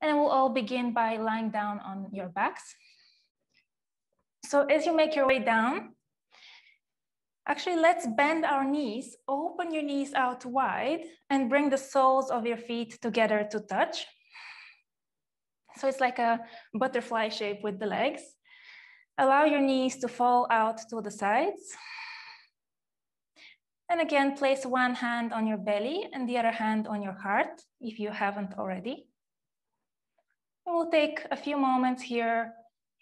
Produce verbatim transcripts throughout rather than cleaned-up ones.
And we'll all begin by lying down on your backs. So as you make your way down, actually, let's bend our knees, open your knees out wide and bring the soles of your feet together to touch. So it's like a butterfly shape with the legs. Allow your knees to fall out to the sides. And again, place one hand on your belly and the other hand on your heart, if you haven't already. And we'll take a few moments here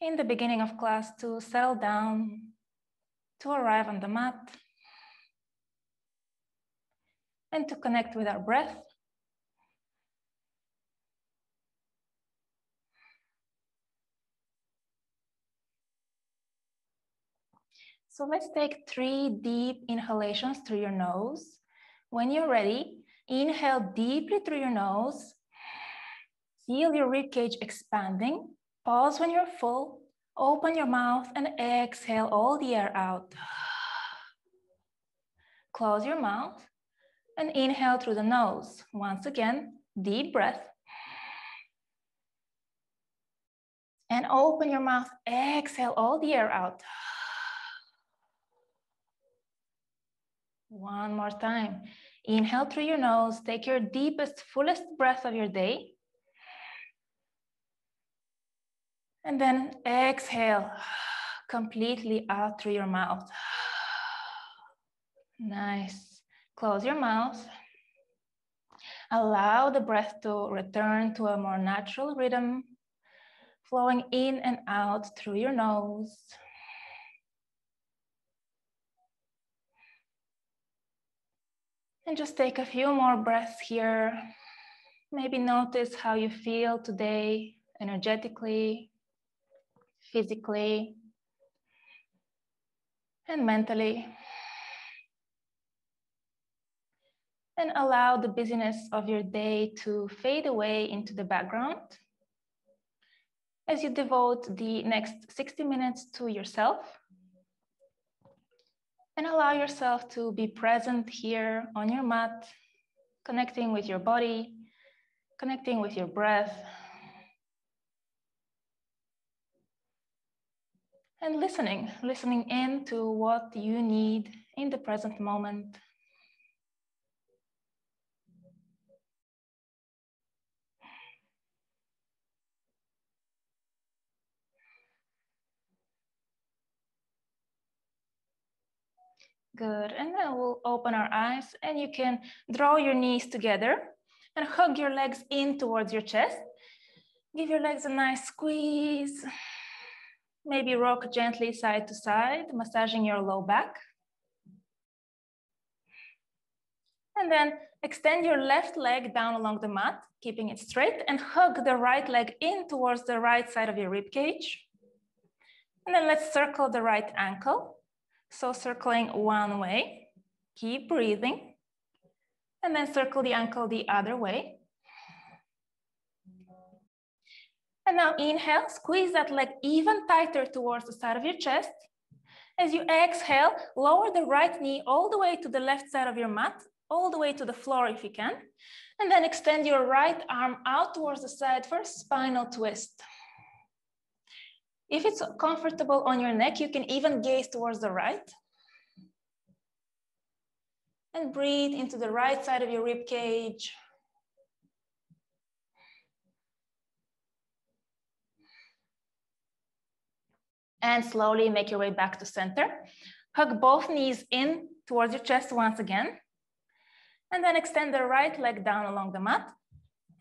in the beginning of class to settle down, to arrive on the mat and to connect with our breath. So let's take three deep inhalations through your nose. When you're ready, inhale deeply through your nose. Feel your ribcage expanding. Pause when you're full. Open your mouth and exhale all the air out. Close your mouth and inhale through the nose. Once again, deep breath. And open your mouth, exhale all the air out. One more time. Inhale through your nose, take your deepest, fullest breath of your day. And then exhale completely out through your mouth. Nice. Close your mouth. Allow the breath to return to a more natural rhythm, flowing in and out through your nose. And just take a few more breaths here. Maybe notice how you feel today, energetically, physically and mentally, and allow the busyness of your day to fade away into the background as you devote the next sixty minutes to yourself and allow yourself to be present here on your mat, connecting with your body, connecting with your breath, and listening, listening in to what you need in the present moment. Good, and then we'll open our eyes and you can draw your knees together and hug your legs in towards your chest. Give your legs a nice squeeze. Maybe rock gently side to side, massaging your low back. And then extend your left leg down along the mat, keeping it straight, and hug the right leg in towards the right side of your ribcage. And then let's circle the right ankle. So circling one way, keep breathing. And then circle the ankle the other way. And now inhale, squeeze that leg even tighter towards the side of your chest. As you exhale, lower the right knee all the way to the left side of your mat, all the way to the floor if you can. And then extend your right arm out towards the side for a spinal twist. If it's comfortable on your neck, you can even gaze towards the right. And breathe into the right side of your rib cage. And slowly make your way back to center. Hug both knees in towards your chest once again. And then extend the right leg down along the mat.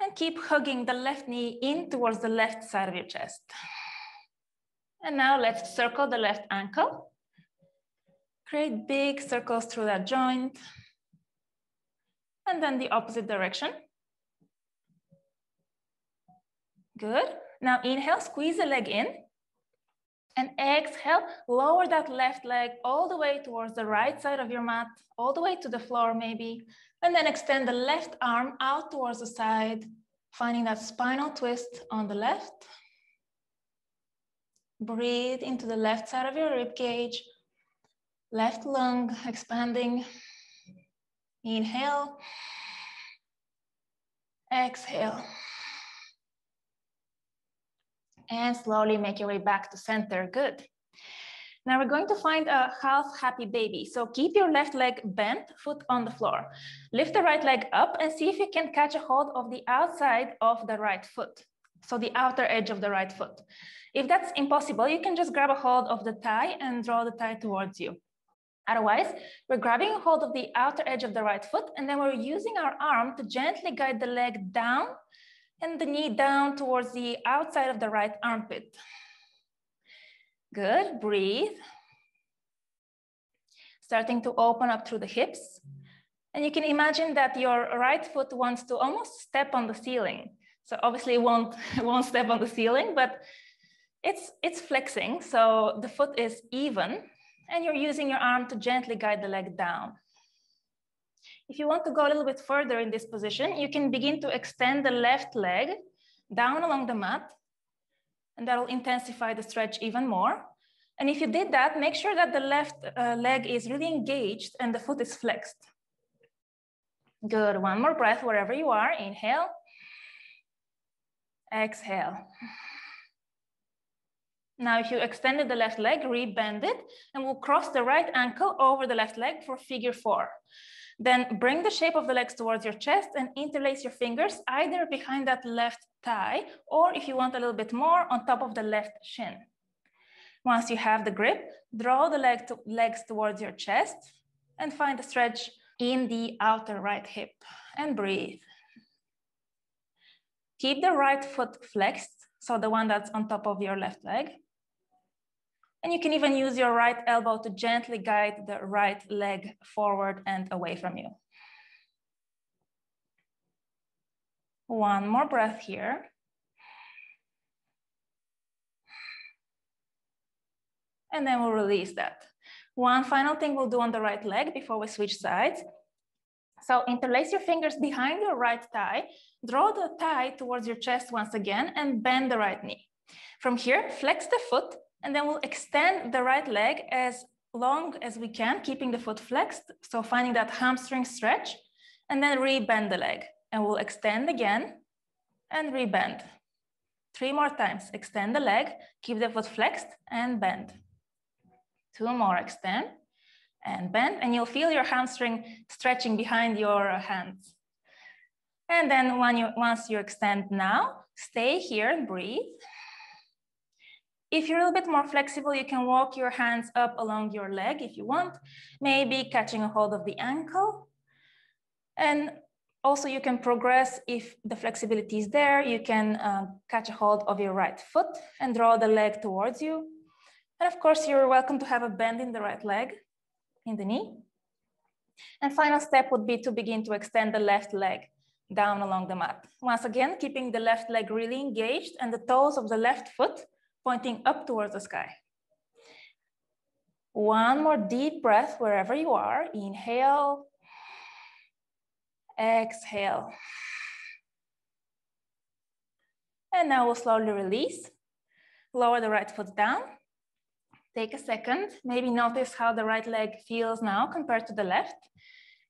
And keep hugging the left knee in towards the left side of your chest. And now let's circle the left ankle. Create big circles through that joint. And then the opposite direction. Good. Now inhale, squeeze the leg in. And exhale, lower that left leg all the way towards the right side of your mat, all the way to the floor maybe. And then extend the left arm out towards the side, finding that spinal twist on the left. Breathe into the left side of your ribcage, left lung expanding. Inhale, exhale. and slowly make your way back to center. Good. Now we're going to find a half happy baby. So keep your left leg bent, foot on the floor. Lift the right leg up and see if you can catch a hold of the outside of the right foot. So the outer edge of the right foot. If that's impossible, you can just grab a hold of the thigh and draw the thigh towards you. Otherwise, we're grabbing a hold of the outer edge of the right foot, and then we're using our arm to gently guide the leg down and the knee down towards the outside of the right armpit. Good, breathe. Starting to open up through the hips. And you can imagine that your right foot wants to almost step on the ceiling. So obviously it won't, it won't step on the ceiling, but it's, it's flexing. So the foot is even, and you're using your arm to gently guide the leg down. If you want to go a little bit further in this position, you can begin to extend the left leg down along the mat, and that'll intensify the stretch even more. And if you did that, make sure that the left uh, leg is really engaged and the foot is flexed. Good, one more breath wherever you are. Inhale, exhale. Now, if you extended the left leg, rebend it, and we'll cross the right ankle over the left leg for figure four. Then bring the shape of the legs towards your chest and interlace your fingers either behind that left thigh, or if you want a little bit more, on top of the left shin. Once you have the grip, draw the leg to, legs towards your chest and find a stretch in the outer right hip and breathe. Keep the right foot flexed, so the one that's on top of your left leg. And you can even use your right elbow to gently guide the right leg forward and away from you. One more breath here. And then we'll release that. One final thing we'll do on the right leg before we switch sides. So interlace your fingers behind your right thigh, draw the thigh towards your chest once again, and bend the right knee. From here, flex the foot, and then we'll extend the right leg as long as we can, keeping the foot flexed. So finding that hamstring stretch, and then rebend the leg. And we'll extend again and rebend. Three more times. Extend the leg, keep the foot flexed, and bend. Two more, extend and bend. And you'll feel your hamstring stretching behind your hands. And then when you, once you extend now, stay here and breathe. If you're a little bit more flexible, you can walk your hands up along your leg if you want, maybe catching a hold of the ankle. And also you can progress if the flexibility is there. You can uh, catch a hold of your right foot and draw the leg towards you. And of course, you're welcome to have a bend in the right leg, in the knee. And final step would be to begin to extend the left leg down along the mat. Once again, keeping the left leg really engaged and the toes of the left foot pointing up towards the sky. One more deep breath wherever you are. Inhale, exhale. And now we'll slowly release. Lower the right foot down. Take a second, maybe notice how the right leg feels now compared to the left,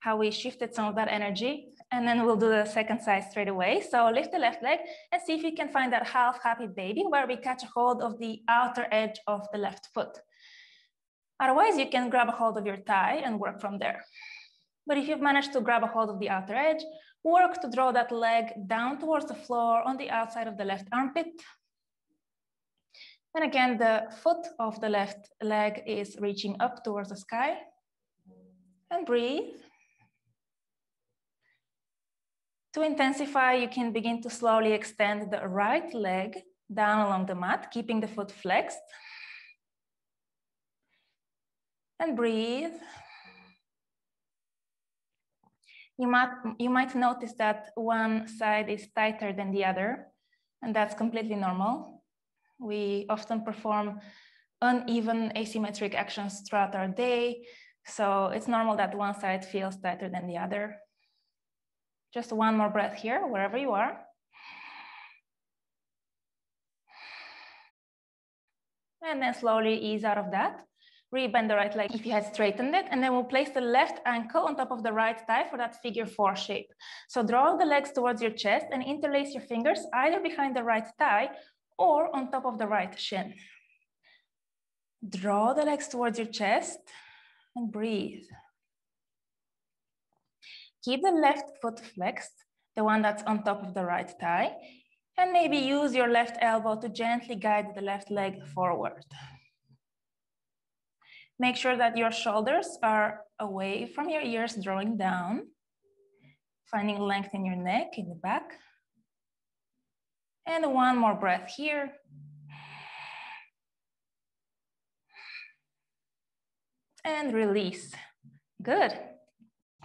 how we shifted some of that energy. And then we'll do the second side straight away. So lift the left leg and see if you can find that half happy baby where we catch a hold of the outer edge of the left foot. Otherwise, you can grab a hold of your thigh and work from there. But if you've managed to grab a hold of the outer edge, work to draw that leg down towards the floor on the outside of the left armpit. And again, the foot of the left leg is reaching up towards the sky. And breathe. To intensify, you can begin to slowly extend the right leg down along the mat, keeping the foot flexed. And breathe. You might, you might notice that one side is tighter than the other, and that's completely normal. We often perform uneven asymmetric actions throughout our day, so it's normal that one side feels tighter than the other. Just one more breath here, wherever you are. And then slowly ease out of that. Rebend the right leg if you had straightened it. And then we'll place the left ankle on top of the right thigh for that figure four shape. So draw the legs towards your chest and interlace your fingers either behind the right thigh or on top of the right shin. Draw the legs towards your chest and breathe. Keep the left foot flexed, the one that's on top of the right thigh, and maybe use your left elbow to gently guide the left leg forward. Make sure that your shoulders are away from your ears, drawing down, finding length in your neck, in the back. And one more breath here. And release. Good.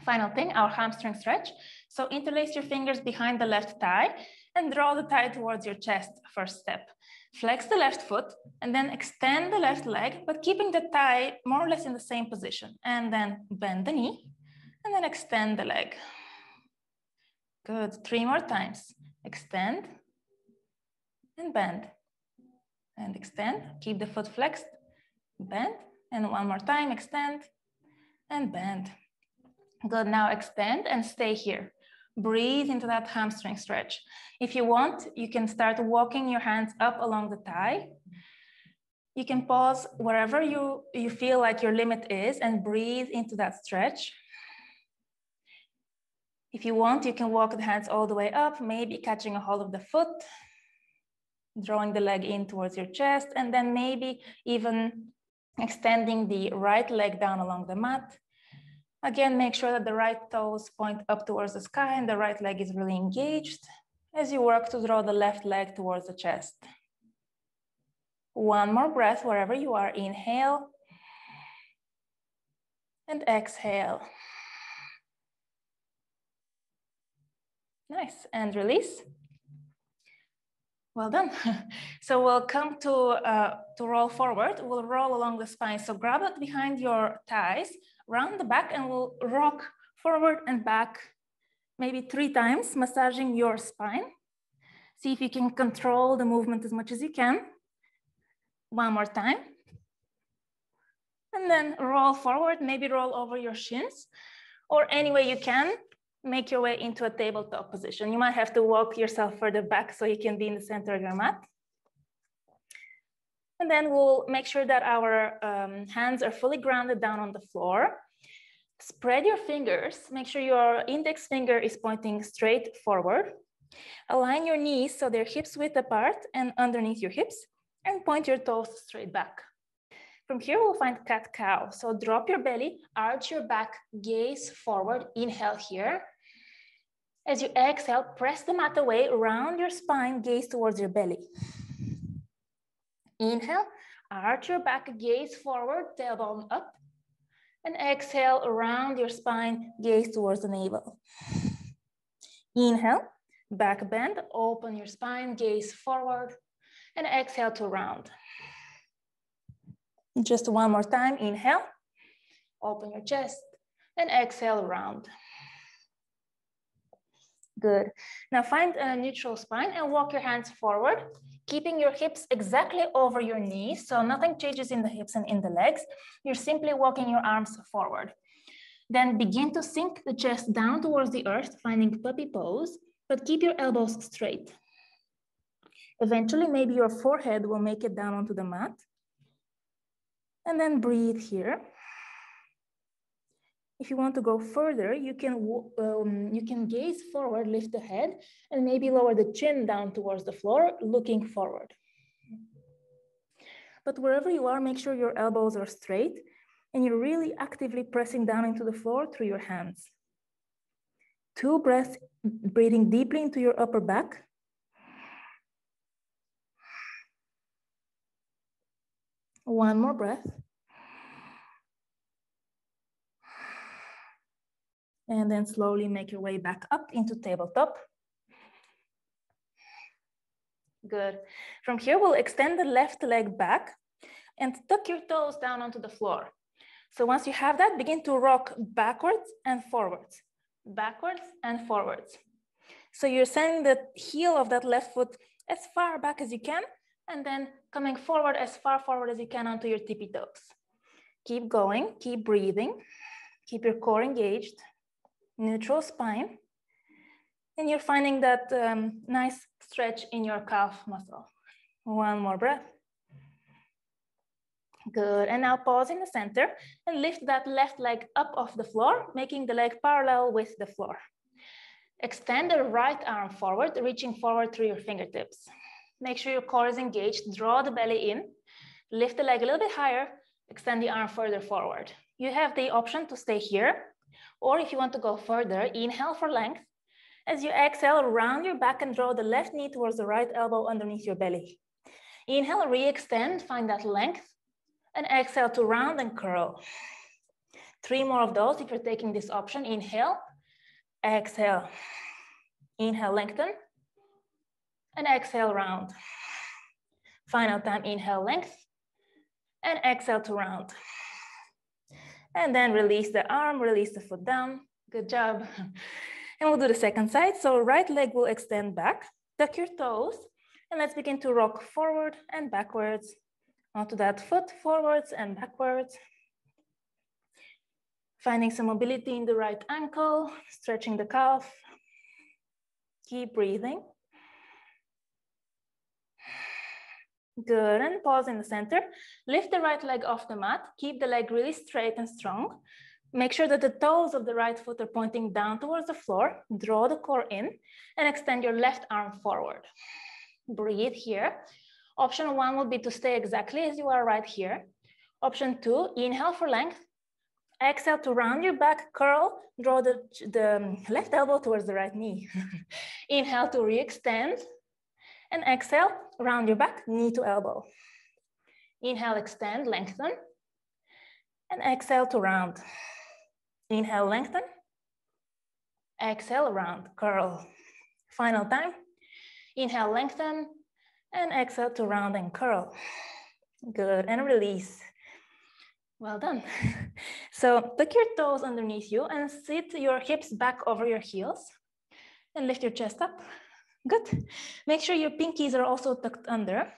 Final thing, our hamstring stretch. So interlace your fingers behind the left thigh and draw the thigh towards your chest, first step. Flex the left foot and then extend the left leg, but keeping the thigh more or less in the same position. And then bend the knee and then extend the leg. Good, three more times. Extend and bend and extend. Keep the foot flexed, bend, and one more time, extend and bend. Good, now extend and stay here. Breathe into that hamstring stretch. If you want, you can start walking your hands up along the thigh. You can pause wherever you, you feel like your limit is and breathe into that stretch. If you want, you can walk the hands all the way up, maybe catching a hold of the foot, drawing the leg in towards your chest, and then maybe even extending the right leg down along the mat. Again, make sure that the right toes point up towards the sky and the right leg is really engaged as you work to draw the left leg towards the chest. One more breath wherever you are. Inhale and exhale. Nice, and release. Well done. So we'll come to, uh, to roll forward. We'll roll along the spine. So grab it behind your thighs, round the back, and we'll rock forward and back maybe three times, massaging your spine. See if you can control the movement as much as you can. One more time. And then roll forward, maybe roll over your shins or any way you can. Make your way into a tabletop position. You might have to walk yourself further back so you can be in the center of your mat. And then we'll make sure that our um, hands are fully grounded down on the floor. Spread your fingers. Make sure your index finger is pointing straight forward. Align your knees so they're hips width apart and underneath your hips, and point your toes straight back. From here, we'll find cat-cow. So drop your belly, arch your back, gaze forward, inhale here. As you exhale, press the mat away, round your spine, gaze towards your belly. Inhale, arch your back, gaze forward, tailbone up. And exhale, round your spine, gaze towards the navel. Inhale, back bend, open your spine, gaze forward, and exhale to round. Just one more time, inhale, open your chest, and exhale, round. Good. Now find a neutral spine and walk your hands forward, keeping your hips exactly over your knees, so nothing changes in the hips and in the legs. You're simply walking your arms forward. Then begin to sink the chest down towards the earth, finding puppy pose, but keep your elbows straight. Eventually, maybe your forehead will make it down onto the mat. And then breathe here. If you want to go further, you can, um, you can gaze forward, lift the head, and maybe lower the chin down towards the floor, looking forward. But wherever you are, make sure your elbows are straight and you're really actively pressing down into the floor through your hands. Two breaths, breathing deeply into your upper back. One more breath. And then slowly make your way back up into tabletop. Good. From here, we'll extend the left leg back and tuck your toes down onto the floor. So once you have that, begin to rock backwards and forwards, backwards and forwards. So you're sending the heel of that left foot as far back as you can, and then coming forward as far forward as you can onto your tippy toes. Keep going, keep breathing, keep your core engaged, neutral spine, and you're finding that um, nice stretch in your calf muscle. One more breath. Good, and now pause in the center and lift that left leg up off the floor, making the leg parallel with the floor. Extend the right arm forward, reaching forward through your fingertips. Make sure your core is engaged, draw the belly in, lift the leg a little bit higher, extend the arm further forward. You have the option to stay here, or if you want to go further, inhale for length. As you exhale, round your back and draw the left knee towards the right elbow underneath your belly. Inhale, re-extend, find that length, and exhale to round and curl. Three more of those if you're taking this option. Inhale, exhale. Inhale, lengthen, and exhale, round. Final time, inhale, length, and exhale to round. And then release the arm, release the foot down. Good job. And we'll do the second side. So right leg will extend back, tuck your toes, and let's begin to rock forward and backwards. Onto that foot, forwards and backwards. Finding some mobility in the right ankle, stretching the calf. Keep breathing. Good, and pause in the center. Lift the right leg off the mat. Keep the leg really straight and strong. Make sure that the toes of the right foot are pointing down towards the floor. Draw the core in and extend your left arm forward. Breathe here. Option one will be to stay exactly as you are right here. Option two, inhale for length. Exhale to round your back, curl, draw the, the left elbow towards the right knee. Inhale to re-extend. And exhale, round your back, knee to elbow. Inhale, extend, lengthen. And exhale to round. Inhale, lengthen. Exhale, round, curl. Final time. Inhale, lengthen. And exhale to round and curl. Good, and release. Well done. So tuck your toes underneath you and sit your hips back over your heels and lift your chest up. Good. Make sure your pinkies are also tucked under.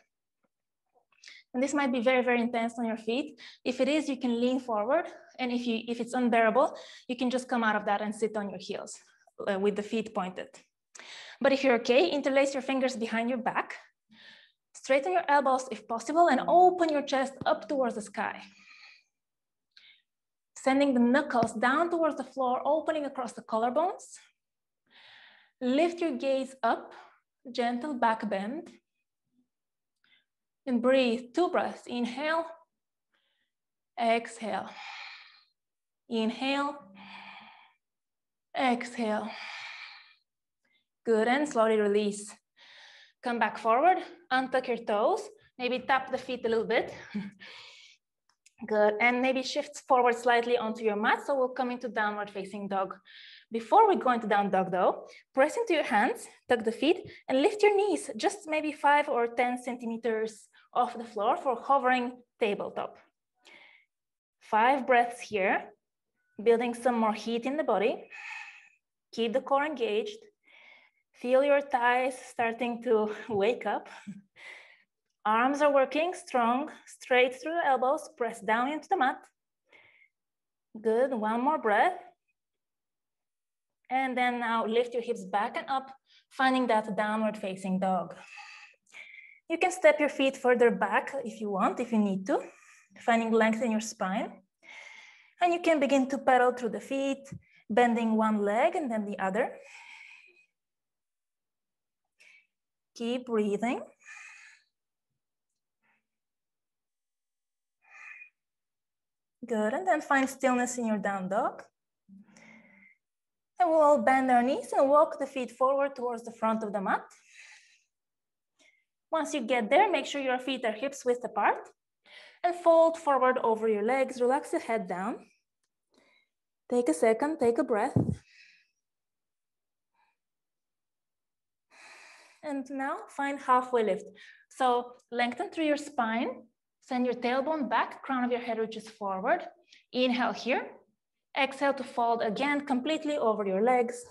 And this might be very, very intense on your feet. If it is, you can lean forward. And if, you, if it's unbearable, you can just come out of that and sit on your heels uh, with the feet pointed. But if you're okay, interlace your fingers behind your back. Straighten your elbows if possible and open your chest up towards the sky. Sending the knuckles down towards the floor, opening across the collarbones. Lift your gaze up, gentle back bend. And breathe, two breaths, inhale, exhale. Inhale, exhale. Good, and slowly release. Come back forward, untuck your toes, maybe tap the feet a little bit. Good, and maybe shift forward slightly onto your mat, so we'll come into downward facing dog. Before we go into down dog though, press into your hands, tuck the feet, and lift your knees, just maybe five or ten centimeters off the floor for hovering tabletop. Five breaths here, building some more heat in the body. Keep the core engaged. Feel your thighs starting to wake up. Arms are working strong, straight through the elbows, press down into the mat. Good, one more breath. And then now lift your hips back and up, finding that downward facing dog. You can step your feet further back if you want, if you need to, finding length in your spine. And you can begin to pedal through the feet, bending one leg and then the other. Keep breathing. Good, and then find stillness in your down dog. And we'll all bend our knees and walk the feet forward towards the front of the mat. Once you get there, make sure your feet are hips width apart and fold forward over your legs, relax the head down. Take a second, take a breath. And now find halfway lift. So lengthen through your spine, send your tailbone back, crown of your head reaches forward. Inhale here, exhale to fold again completely over your legs.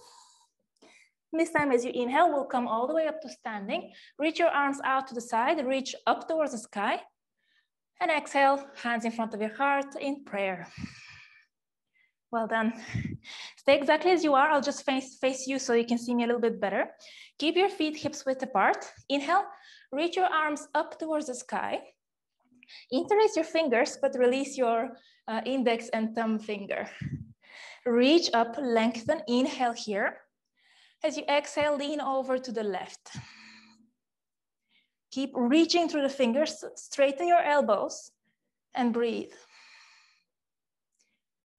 This time as you inhale, we'll come all the way up to standing. Reach your arms out to the side, reach up towards the sky. And exhale, hands in front of your heart in prayer. Well done. Stay exactly as you are. I'll just face, face you so you can see me a little bit better. Keep your feet hips width apart. Inhale, Reach your arms up towards the sky. Interlace your fingers, but release your uh, index and thumb finger. Reach up, lengthen, inhale here. As you exhale, lean over to the left. Keep reaching through the fingers, straighten your elbows and breathe.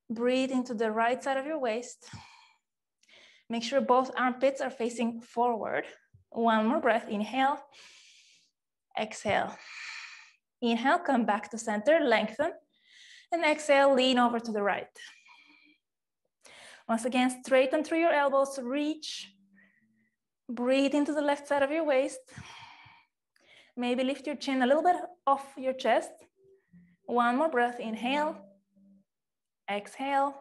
Breathe into the right side of your waist. Make sure both armpits are facing forward. One more breath, inhale, exhale. Inhale, come back to center, lengthen, and exhale, lean over to the right. Once again, straighten through your elbows, reach, breathe into the left side of your waist. Maybe lift your chin a little bit off your chest. One more breath, inhale, exhale,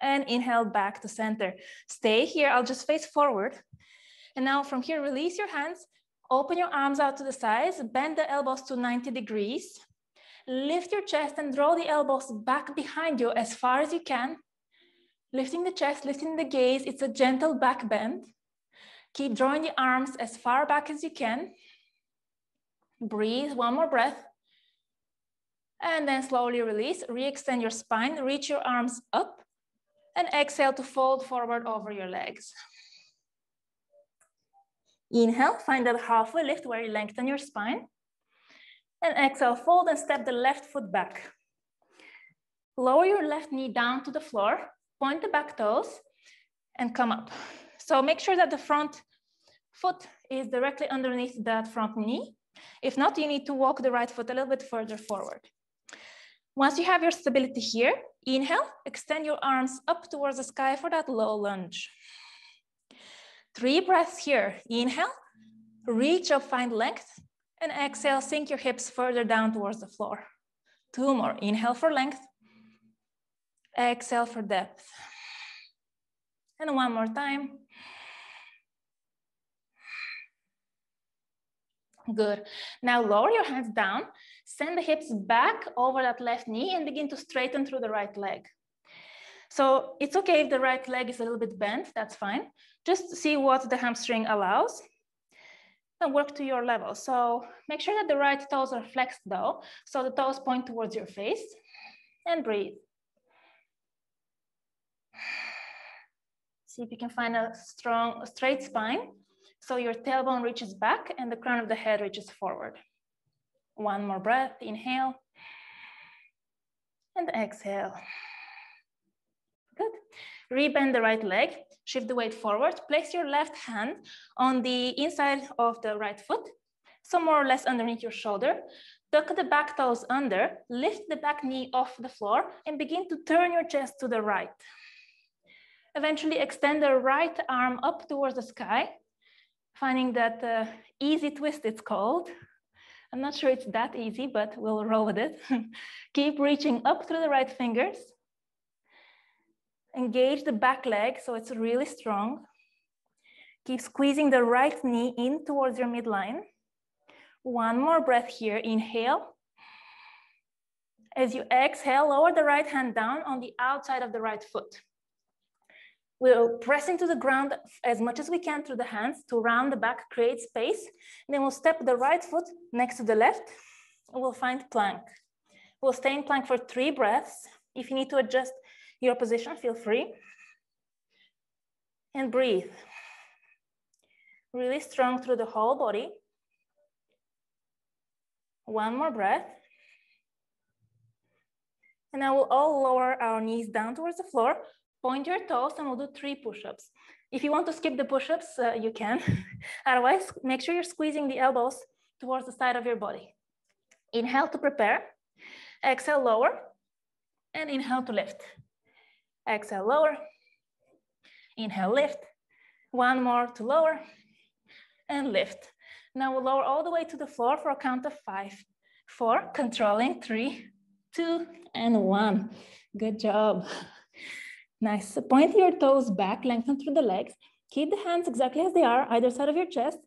and inhale back to center. Stay here, I'll just face forward. And now from here, release your hands, open your arms out to the sides, bend the elbows to ninety degrees. Lift your chest and draw the elbows back behind you as far as you can. Lifting the chest, lifting the gaze, it's a gentle back bend. Keep drawing the arms as far back as you can. Breathe, one more breath. And then slowly release, re-extend your spine, reach your arms up, and exhale to fold forward over your legs. Inhale, find that halfway lift where you lengthen your spine. And exhale, fold and step the left foot back. Lower your left knee down to the floor, point the back toes, and come up. So make sure that the front foot is directly underneath that front knee. If not, you need to walk the right foot a little bit further forward. Once you have your stability here, inhale, extend your arms up towards the sky for that low lunge. Three breaths here. Inhale, reach up, find length, and exhale, sink your hips further down towards the floor. Two more. Inhale for length, exhale for depth. And one more time. Good. Now lower your hands down, send the hips back over that left knee and begin to straighten through the right leg. So it's okay if the right leg is a little bit bent, that's fine. Just see what the hamstring allows and work to your level. So make sure that the right toes are flexed though, so the toes point towards your face, and breathe. See if you can find a strong, straight spine. So your tailbone reaches back and the crown of the head reaches forward. One more breath, inhale, and exhale. Good. Rebend the right leg, shift the weight forward, place your left hand on the inside of the right foot, so more or less underneath your shoulder. Tuck the back toes under, lift the back knee off the floor, and begin to turn your chest to the right. Eventually extend the right arm up towards the sky, finding that uh, easy twist it's called. I'm not sure it's that easy, but we'll roll with it. Keep reaching up through the right fingers. Engage the back leg so it's really strong. Keep squeezing the right knee in towards your midline. One more breath here, inhale. As you exhale, lower the right hand down on the outside of the right foot. We'll press into the ground as much as we can through the hands to round the back, create space. And then we'll step the right foot next to the left. We'll find plank. We'll stay in plank for three breaths. If you need to adjust your position, feel free. And breathe. Really strong through the whole body. One more breath. And now we'll all lower our knees down towards the floor. Point your toes and we'll do three push-ups. If you want to skip the push-ups, uh, you can. Otherwise, make sure you're squeezing the elbows towards the side of your body. Inhale to prepare. Exhale, lower. And inhale to lift. Exhale, lower. Inhale, lift. One more to lower. And lift. Now we'll lower all the way to the floor for a count of five, four, controlling, three, two, and one. Good job. Nice. So point your toes back, lengthen through the legs. Keep the hands exactly as they are, either side of your chest.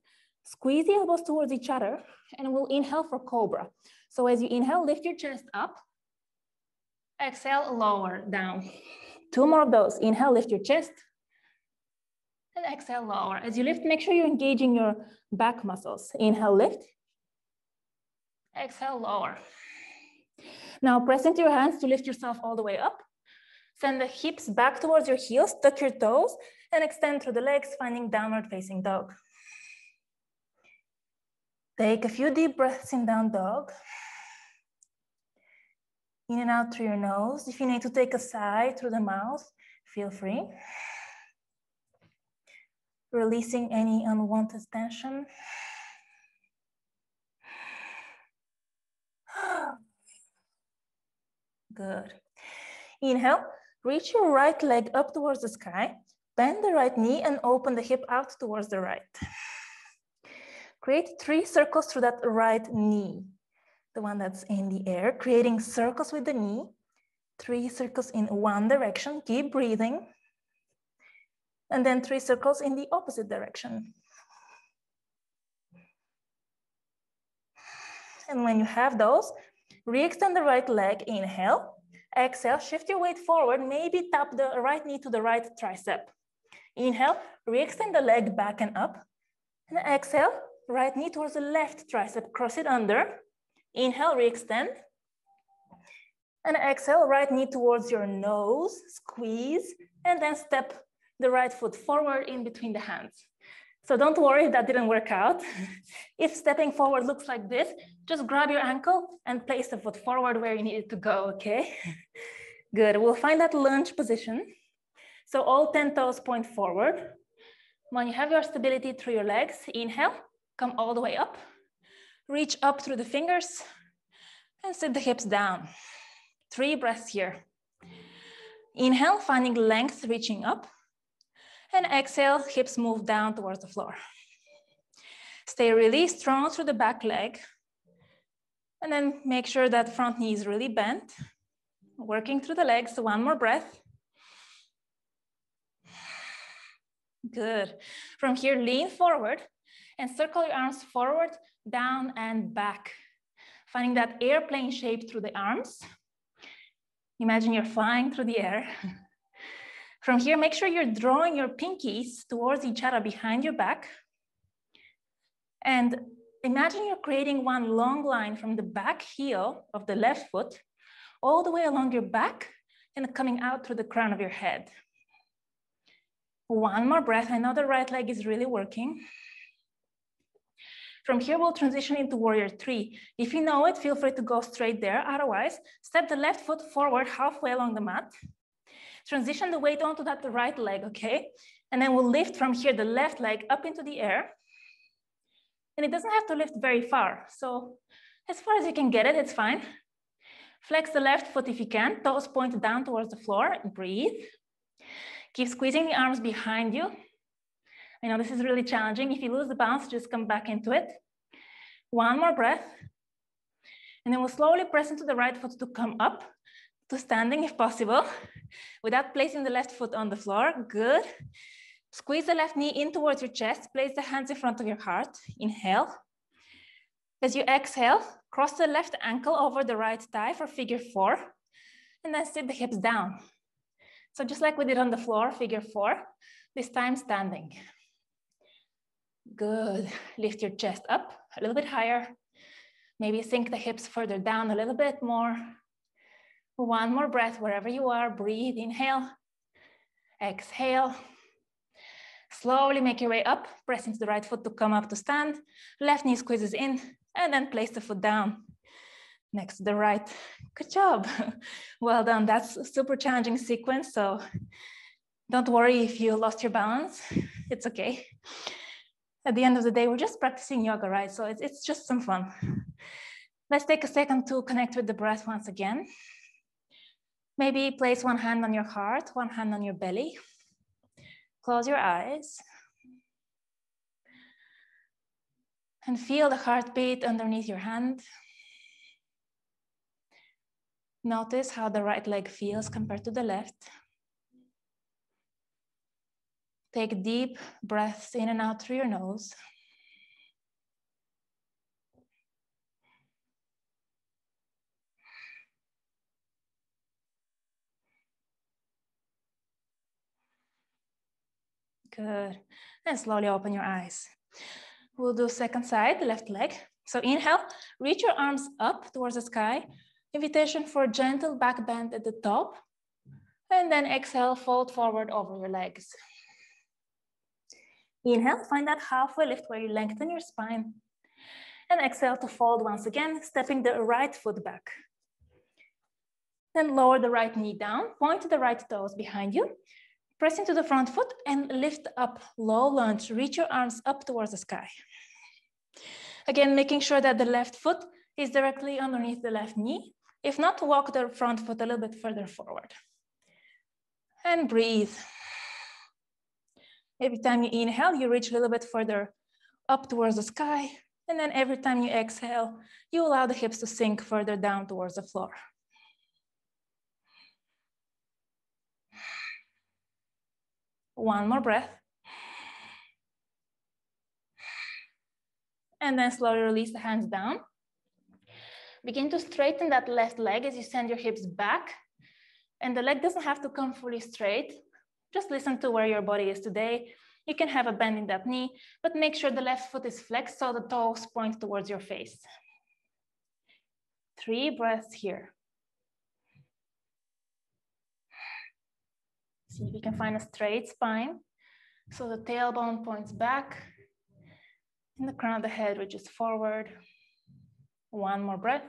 Squeeze the elbows towards each other, and we'll inhale for cobra. So as you inhale, lift your chest up. Exhale, lower down. Two more of those. Inhale, lift your chest. and exhale lower. As you lift, make sure you're engaging your back muscles. Inhale, lift. Exhale, lower. Now press into your hands to lift yourself all the way up. Send the hips back towards your heels, tuck your toes, and extend through the legs, finding downward facing dog. Take a few deep breaths in down dog. In and out through your nose. If you need to take a sigh through the mouth, feel free. Releasing any unwanted tension. Good. Inhale, reach your right leg up towards the sky, bend the right knee and open the hip out towards the right. Create three circles through that right knee, the one that's in the air, creating circles with the knee, three circles in one direction, keep breathing, and then three circles in the opposite direction. And when you have those, re-extend the right leg, inhale, exhale, shift your weight forward, maybe tap the right knee to the right tricep. Inhale, re-extend the leg back and up, and exhale, right knee towards the left tricep, cross it under. Inhale, re-extend, and exhale, right knee towards your nose, squeeze, and then step the right foot forward in between the hands. So don't worry if that didn't work out. If stepping forward looks like this, just grab your ankle and place the foot forward where you need it to go, okay? Good, we'll find that lunge position. So all ten toes point forward. When you have your stability through your legs, inhale, come all the way up. Reach up through the fingers and sit the hips down. Three breaths here. Inhale, finding length, reaching up. And exhale, hips move down towards the floor. Stay really strong through the back leg. And then make sure that front knee is really bent. Working through the legs, one more breath. Good. From here, lean forward and circle your arms forward, down and back. Finding that airplane shape through the arms. Imagine you're flying through the air. From here, make sure you're drawing your pinkies towards each other behind your back. And imagine you're creating one long line from the back heel of the left foot all the way along your back and coming out through the crown of your head. One more breath. I know the right leg is really working. From here, we'll transition into warrior three. If you know it, feel free to go straight there. Otherwise, step the left foot forward halfway along the mat. Transition the weight onto that right leg, okay? And then we'll lift from here the left leg up into the air. And it doesn't have to lift very far. So as far as you can get it, it's fine. Flex the left foot if you can. Toes point down towards the floor. Breathe. Keep squeezing the arms behind you. I know this is really challenging. If you lose the bounce, just come back into it. One more breath. And then we'll slowly press into the right foot to come up to standing if possible, without placing the left foot on the floor. Good. Squeeze the left knee in towards your chest. Place the hands in front of your heart. Inhale. As you exhale, cross the left ankle over the right thigh for figure four, and then sit the hips down. So just like we did on the floor, figure four, this time standing. Good. Lift your chest up a little bit higher. Maybe sink the hips further down a little bit more. One more breath wherever you are. Breathe. Inhale. Exhale. Slowly make your way up. Press into the right foot to come up to stand. Left knee squeezes in and then place the foot down next to the right. Good job. Well done. That's a super challenging sequence. So don't worry if you lost your balance. It's okay. At the end of the day, we're just practicing yoga, right? So it's, it's just some fun. Let's take a second to connect with the breath once again. Maybe place one hand on your heart, one hand on your belly. Close your eyes. And feel the heartbeat underneath your hand. Notice how the right leg feels compared to the left. Take deep breaths in and out through your nose. Good. And slowly open your eyes. We'll do second side, left leg. So inhale, reach your arms up towards the sky. Invitation for gentle back bend at the top. And then exhale, fold forward over your legs. Inhale, find that halfway lift where you lengthen your spine. And exhale to fold once again, stepping the right foot back. Then lower the right knee down, point to the right toes behind you. Press into the front foot and lift up, low lunge. Reach your arms up towards the sky. Again, making sure that the left foot is directly underneath the left knee. If not, walk the front foot a little bit further forward. And breathe. Every time you inhale, you reach a little bit further up towards the sky. And then every time you exhale, you allow the hips to sink further down towards the floor. One more breath. And then slowly release the hands down. Begin to straighten that left leg as you send your hips back. And the leg doesn't have to come fully straight. Just listen to where your body is today. You can have a bend in that knee, but make sure the left foot is flexed so the toes point towards your face. Three breaths here. See if you can find a straight spine. So the tailbone points back and the crown of the head reaches forward. One more breath.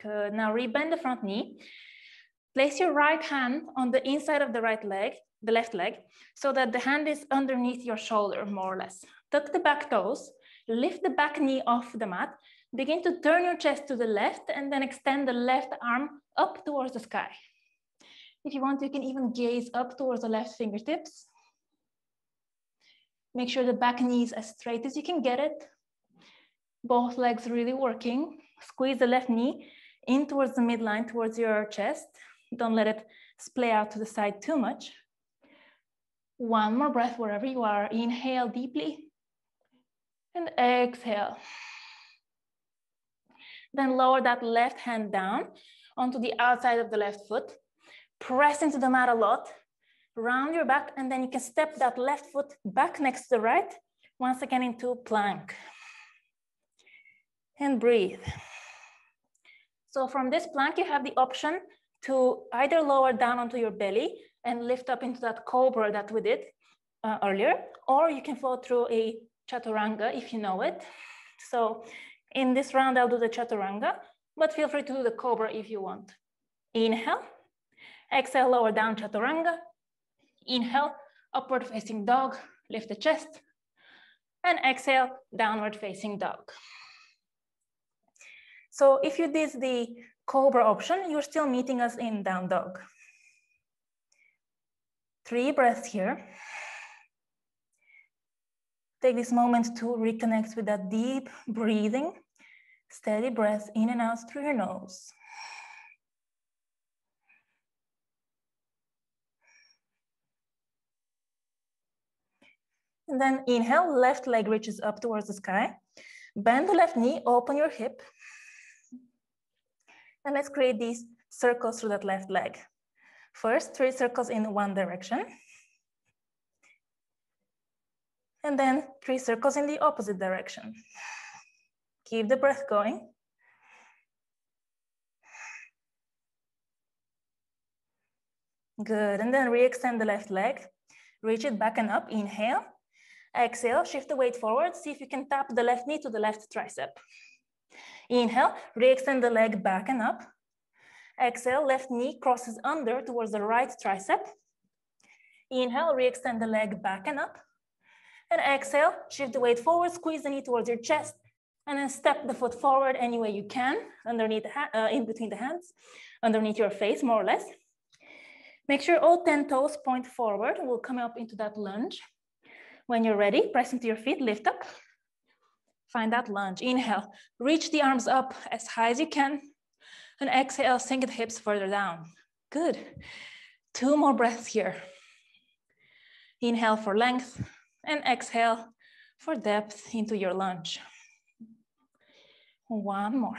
Good, now rebend the front knee. Place your right hand on the inside of the right leg, the left leg, so that the hand is underneath your shoulder, more or less. Tuck the back toes, lift the back knee off the mat, begin to turn your chest to the left and then extend the left arm up towards the sky. If you want, you can even gaze up towards the left fingertips. Make sure the back knee is as straight as you can get it. Both legs really working. Squeeze the left knee in towards the midline, towards your chest. Don't let it splay out to the side too much. One more breath wherever you are. Inhale deeply and exhale. Then lower that left hand down onto the outside of the left foot. Press into the mat a lot, round your back, and then you can step that left foot back next to the right, once again into plank. And breathe. So from this plank, you have the option to either lower down onto your belly and lift up into that cobra that we did uh, earlier, or you can flow through a chaturanga if you know it. So in this round, I'll do the chaturanga, but feel free to do the cobra if you want. Inhale, exhale, lower down, chaturanga. Inhale, upward facing dog, lift the chest. And exhale, downward facing dog. So if you did the cobra option, you're still meeting us in down dog. Three breaths here. Take this moment to reconnect with that deep breathing, steady breath in and out through your nose. And then inhale, left leg reaches up towards the sky. Bend the left knee, open your hip. And let's create these circles through that left leg. First, three circles in one direction. And then three circles in the opposite direction. Keep the breath going. Good, and then re-extend the left leg. Reach it back and up, inhale. Exhale, shift the weight forward. See if you can tap the left knee to the left tricep. Inhale, re-extend the leg back and up. Exhale, left knee crosses under towards the right tricep. Inhale, re-extend the leg back and up. And exhale, shift the weight forward, squeeze the knee towards your chest, and then step the foot forward any way you can, underneath, the uh, in between the hands, underneath your face, more or less. Make sure all ten toes point forward. We'll come up into that lunge. When you're ready, press into your feet, lift up. Find that lunge. Inhale, reach the arms up as high as you can. And exhale, sink the hips further down. Good. Two more breaths here. Inhale for length. And exhale for depth into your lunge. One more.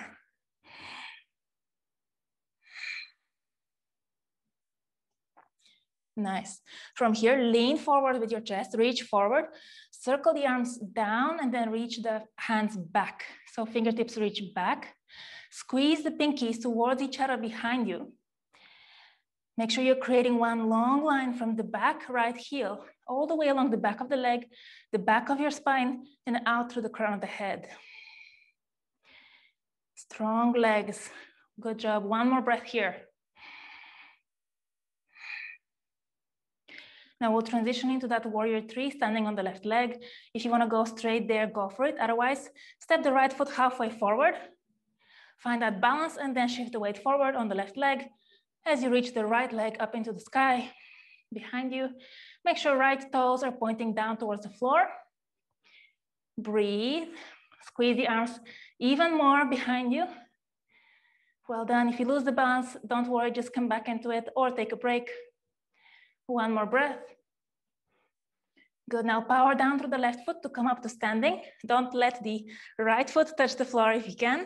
Nice. From here, lean forward with your chest, reach forward, circle the arms down, and then reach the hands back. So fingertips reach back. Squeeze the pinkies towards each other behind you. Make sure you're creating one long line from the back right heel, all the way along the back of the leg, the back of your spine, and out through the crown of the head. Strong legs. Good job. One more breath here. Now we'll transition into that warrior three, standing on the left leg. If you want to go straight there, go for it. Otherwise, step the right foot halfway forward. Find that balance and then shift the weight forward on the left leg. As you reach the right leg up into the sky behind you, make sure right toes are pointing down towards the floor. Breathe. Squeeze the arms even more behind you. Well done. If you lose the balance, don't worry, just come back into it or take a break. One more breath. Good, now power down through the left foot to come up to standing. Don't let the right foot touch the floor if you can.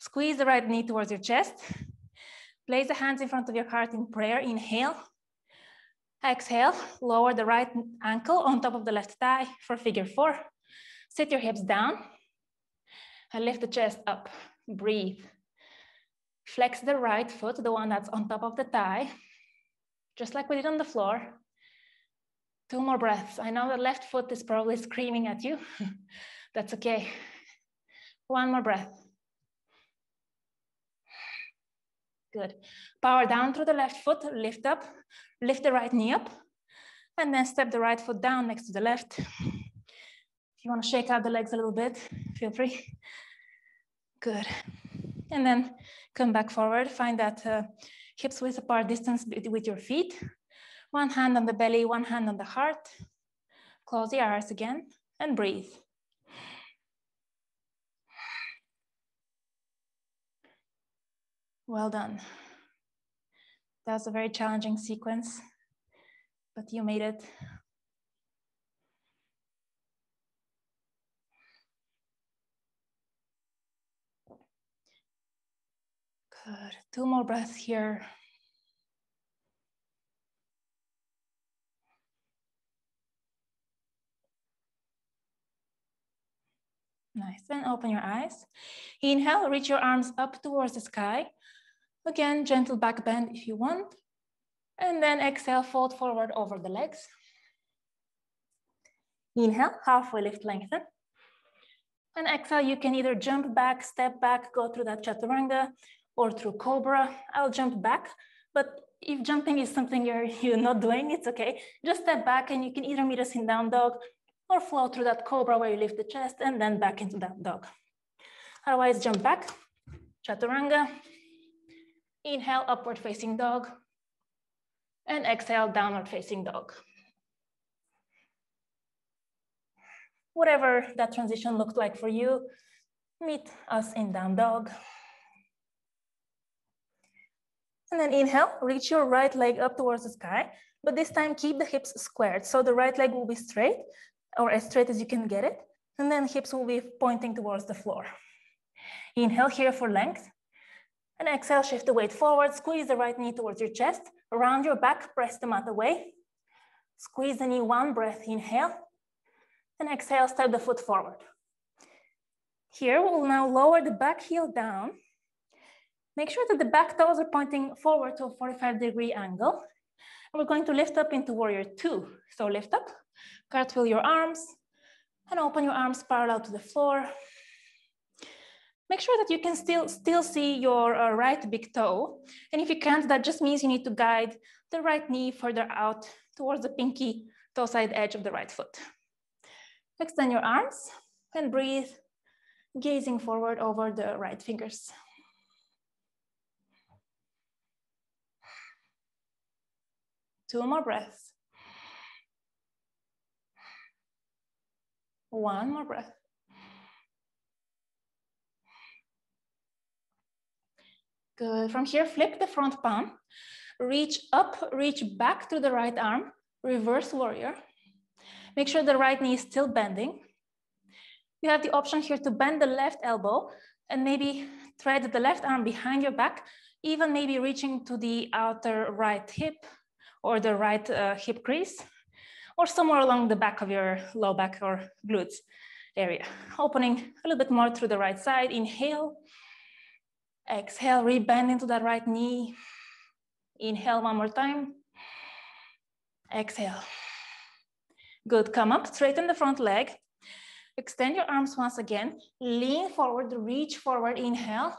Squeeze the right knee towards your chest. Place the hands in front of your heart in prayer, inhale. Exhale, lower the right ankle on top of the left thigh for figure four. Sit your hips down and lift the chest up, breathe. Flex the right foot, the one that's on top of the thigh, just like we did on the floor. Two more breaths. I know the left foot is probably screaming at you. That's okay. One more breath. Good. Power down through the left foot, lift up, lift the right knee up, and then step the right foot down next to the left. If you want to shake out the legs a little bit, feel free. Good. And then come back forward, find that uh, hips width apart distance with your feet. One hand on the belly, one hand on the heart. Close the eyes again and breathe. Well done. That was a very challenging sequence, but you made it. Good. Two more breaths here. Nice, and open your eyes. Inhale, reach your arms up towards the sky. Again, gentle back bend if you want. And then exhale, fold forward over the legs. Inhale, halfway lift, lengthen. And exhale, you can either jump back, step back, go through that chaturanga, or through cobra. I'll jump back, but if jumping is something you're, you're not doing, it's okay. Just step back and you can either meet us in down dog or flow through that cobra where you lift the chest and then back into that dog. Otherwise, jump back, chaturanga. Inhale, upward facing dog. And exhale, downward facing dog. Whatever that transition looked like for you, meet us in down dog. And then inhale, reach your right leg up towards the sky, but this time keep the hips squared. So the right leg will be straight, or as straight as you can get it. And then hips will be pointing towards the floor. Inhale here for length. And exhale, shift the weight forward, squeeze the right knee towards your chest, around your back, press the mat away. Squeeze the knee, one breath, inhale. And exhale, step the foot forward. Here, we'll now lower the back heel down. Make sure that the back toes are pointing forward to a forty-five degree angle. And we're going to lift up into warrior two. So lift up, cartwheel your arms, and open your arms parallel to the floor. Make sure that you can still, still see your uh, right big toe. And if you can't, that just means you need to guide the right knee further out towards the pinky toe side edge of the right foot. Extend your arms and breathe, gazing forward over the right fingers. Two more breaths. One more breath. Good. From here, flip the front palm. Reach up, reach back through the right arm. Reverse warrior. Make sure the right knee is still bending. You have the option here to bend the left elbow and maybe thread the left arm behind your back, even maybe reaching to the outer right hip, or the right uh, hip crease, or somewhere along the back of your low back or glutes area. Opening a little bit more through the right side. Inhale, exhale, rebend into that right knee. Inhale one more time, exhale. Good, come up, straighten the front leg. Extend your arms once again, lean forward, reach forward, inhale.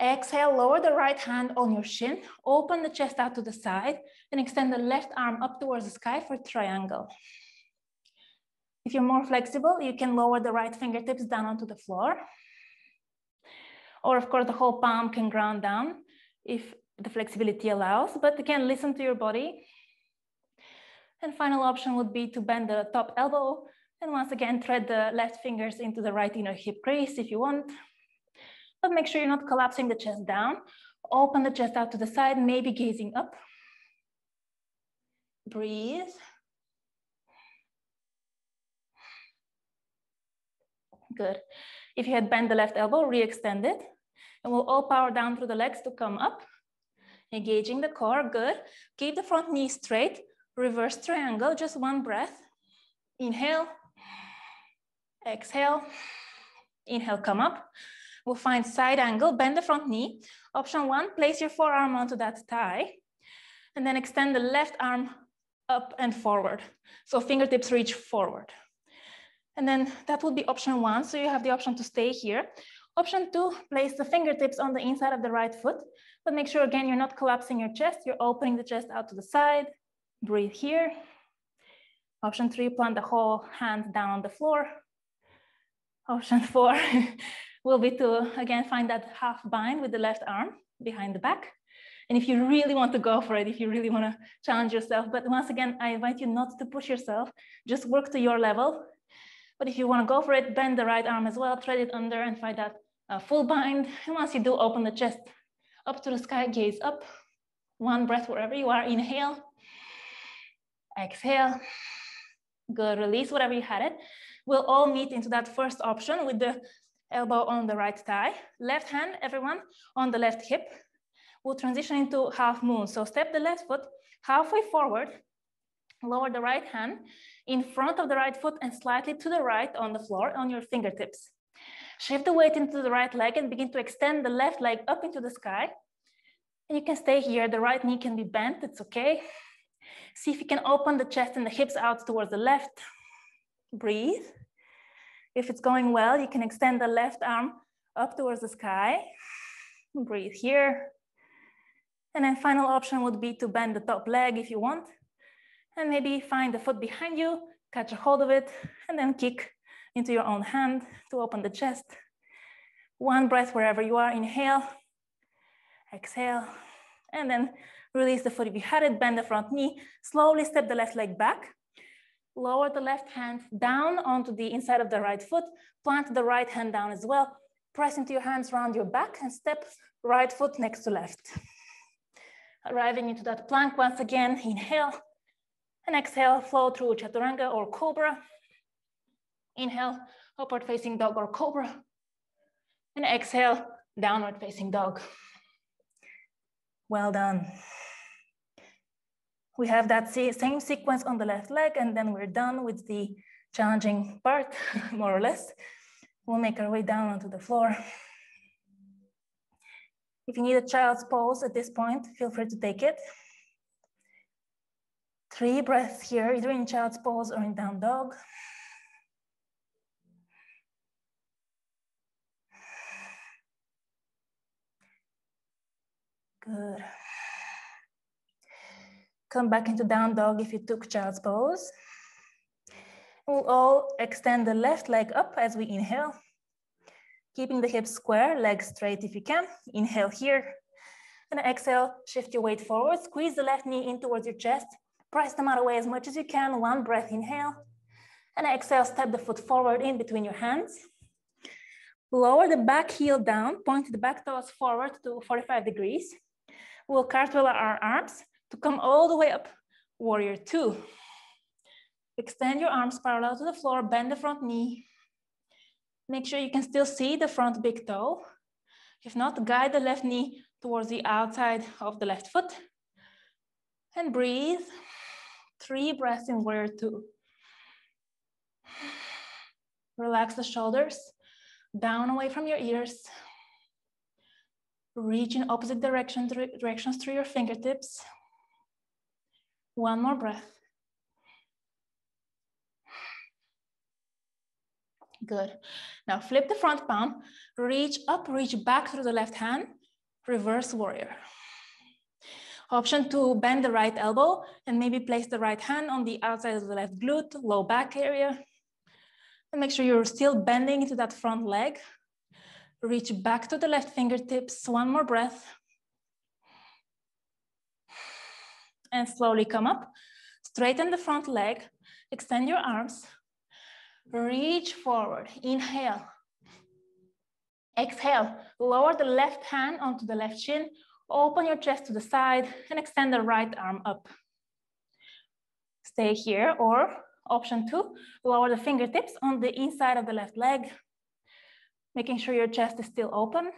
Exhale, lower the right hand on your shin, open the chest out to the side, and extend the left arm up towards the sky for triangle. If you're more flexible, you can lower the right fingertips down onto the floor. Or of course, the whole palm can ground down if the flexibility allows, but again, listen to your body. And final option would be to bend the top elbow, and once again, thread the left fingers into the right inner hip crease if you want. But make sure you're not collapsing the chest down. Open the chest out to the side, maybe gazing up. Breathe. Good. If you had bent the left elbow, re-extend it. And we'll all power down through the legs to come up. Engaging the core, good. Keep the front knee straight. Reverse triangle, just one breath. Inhale. Exhale. Inhale, come up. We'll find side angle, bend the front knee. Option one, place your forearm onto that thigh and then extend the left arm up and forward. So fingertips reach forward. And then that would be option one. So you have the option to stay here. Option two, place the fingertips on the inside of the right foot, but make sure again, you're not collapsing your chest. You're opening the chest out to the side. Breathe here. Option three, plant the whole hand down on the floor. Option four will be to, again, find that half bind with the left arm behind the back. And if you really want to go for it, if you really want to challenge yourself, but once again, I invite you not to push yourself, just work to your level. But if you want to go for it, bend the right arm as well, thread it under and find that uh, full bind. And once you do, open the chest up to the sky, gaze up. One breath wherever you are, inhale. Exhale, good, release whatever you had it. We'll all meet into that first option with the elbow on the right thigh. Left hand, everyone, on the left hip. We'll transition into half moon. So step the left foot halfway forward, lower the right hand in front of the right foot and slightly to the right on the floor on your fingertips. Shift the weight into the right leg and begin to extend the left leg up into the sky. And you can stay here. The right knee can be bent, it's okay. See if you can open the chest and the hips out towards the left. Breathe. If it's going well, you can extend the left arm up towards the sky. Breathe here. And then final option would be to bend the top leg if you want. And maybe find the foot behind you, catch a hold of it, and then kick into your own hand to open the chest. One breath wherever you are. Inhale. Exhale. And then release the foot if you had it, bend the front knee, slowly step the left leg back, lower the left hand down onto the inside of the right foot, plant the right hand down as well, press into your hands around your back and step right foot next to left. Arriving into that plank once again, inhale and exhale, flow through chaturanga or cobra. Inhale, upward facing dog or cobra, and exhale, downward facing dog. Well done. We have that same sequence on the left leg, and then we're done with the challenging part, more or less. We'll make our way down onto the floor. If you need a child's pose at this point, feel free to take it. Three breaths here, either in child's pose or in down dog. Good. Come back into down dog if you took child's pose. We'll all extend the left leg up as we inhale, keeping the hips square, legs straight if you can. Inhale here, and exhale, shift your weight forward, squeeze the left knee in towards your chest, press them out away as much as you can. One breath, inhale, and exhale, step the foot forward in between your hands. Lower the back heel down, point the back toes forward to forty-five degrees. We'll cartwheel our arms to come all the way up, warrior two. Extend your arms parallel to the floor, bend the front knee. Make sure you can still see the front big toe. If not, guide the left knee towards the outside of the left foot. and breathe. Three breaths in warrior two. Relax the shoulders down away from your ears. Reach in opposite direction, directions through your fingertips. One more breath. Good. Now flip the front palm, reach up, reach back through the left hand, reverse warrior. Option two, bend the right elbow and maybe place the right hand on the outside of the left glute, low back area. And make sure you're still bending into that front leg. Reach back to the left fingertips, one more breath. And slowly come up, straighten the front leg, extend your arms. Reach forward, inhale. Exhale, lower the left hand onto the left shin, open your chest to the side and extend the right arm up. Stay here, or option two, lower the fingertips on the inside of the left leg, making sure your chest is still open.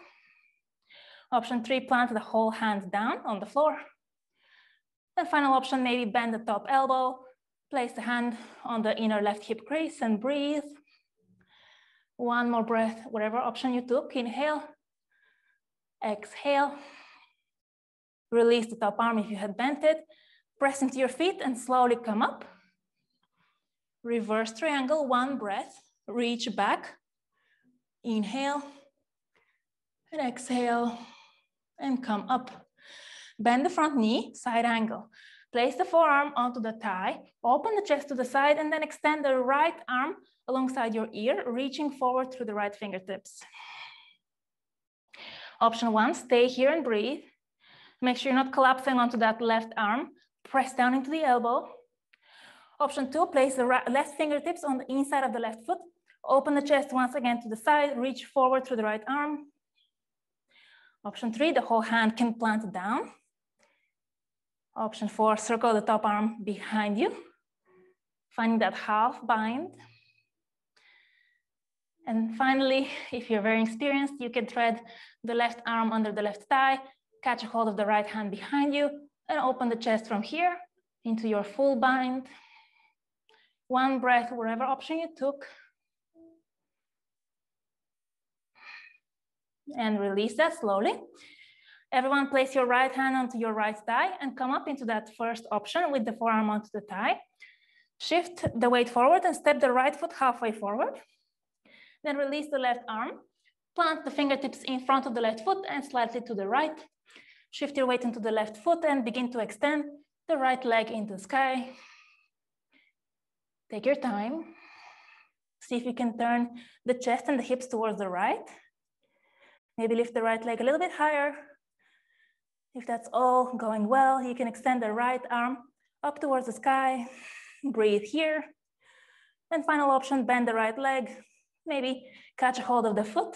Option three, plant the whole hand down on the floor. And final option, maybe bend the top elbow, place the hand on the inner left hip crease and breathe. One more breath, whatever option you took. Inhale, exhale. Release the top arm if you had bent it. Press into your feet and slowly come up. Reverse triangle, one breath. Reach back, inhale, and exhale, and come up. Bend the front knee, side angle. Place the forearm onto the thigh, open the chest to the side, and then extend the right arm alongside your ear, reaching forward through the right fingertips. Option one, stay here and breathe. Make sure you're not collapsing onto that left arm. Press down into the elbow. Option two, place the right, left fingertips on the inside of the left foot. Open the chest once again to the side, reach forward through the right arm. Option three, the whole hand can plant down. Option four, circle the top arm behind you, finding that half bind. And finally, if you're very experienced, you can thread the left arm under the left thigh, catch a hold of the right hand behind you, and open the chest from here into your full bind. One breath, whatever option you took. And release that slowly. Everyone place your right hand onto your right thigh and come up into that first option with the forearm onto the thigh. Shift the weight forward and step the right foot halfway forward. Then release the left arm, plant the fingertips in front of the left foot and slightly to the right. Shift your weight into the left foot and begin to extend the right leg into the sky. Take your time. See if you can turn the chest and the hips towards the right. Maybe lift the right leg a little bit higher. If that's all going well, you can extend the right arm up towards the sky, breathe here. And final option, bend the right leg, maybe catch a hold of the foot,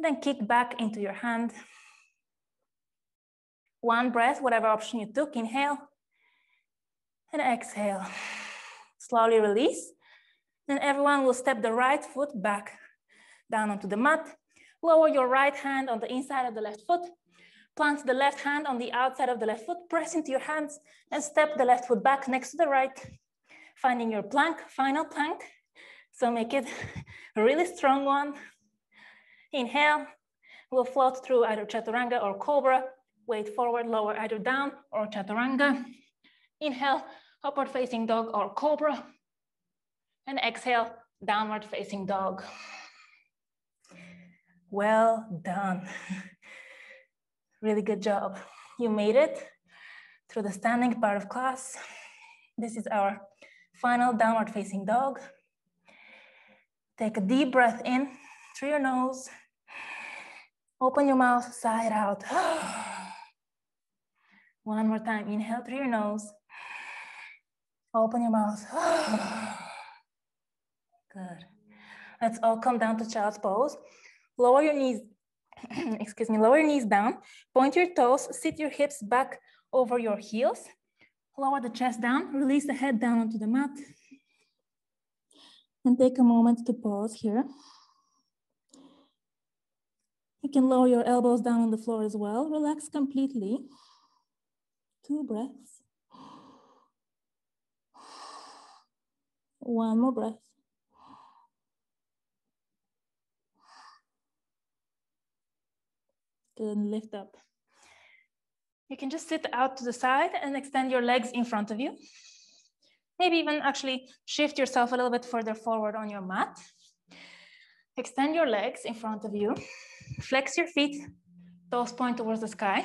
then kick back into your hand. One breath, whatever option you took, inhale and exhale. Slowly release. Then everyone will step the right foot back down onto the mat. Lower your right hand on the inside of the left foot. Plant the left hand on the outside of the left foot, press into your hands and step the left foot back next to the right, finding your plank, final plank. So make it a really strong one. Inhale, we'll float through either chaturanga or cobra, weight forward, lower either down or chaturanga. Inhale, upward facing dog or cobra. And exhale, downward facing dog. Well done. Really good job. You made it through the standing part of class. This is our final downward facing dog. Take a deep breath in through your nose. Open your mouth, sigh it out. One more time, inhale through your nose. Open your mouth. Good. Let's all come down to child's pose. Lower your knees. Excuse me, lower your knees down, point your toes, sit your hips back over your heels, lower the chest down, release the head down onto the mat. And take a moment to pause here. You can lower your elbows down on the floor as well. Relax completely. Two breaths. One more breath. Good, lift up. You can just sit out to the side and extend your legs in front of you. Maybe even actually shift yourself a little bit further forward on your mat. Extend your legs in front of you. Flex your feet, toes point towards the sky.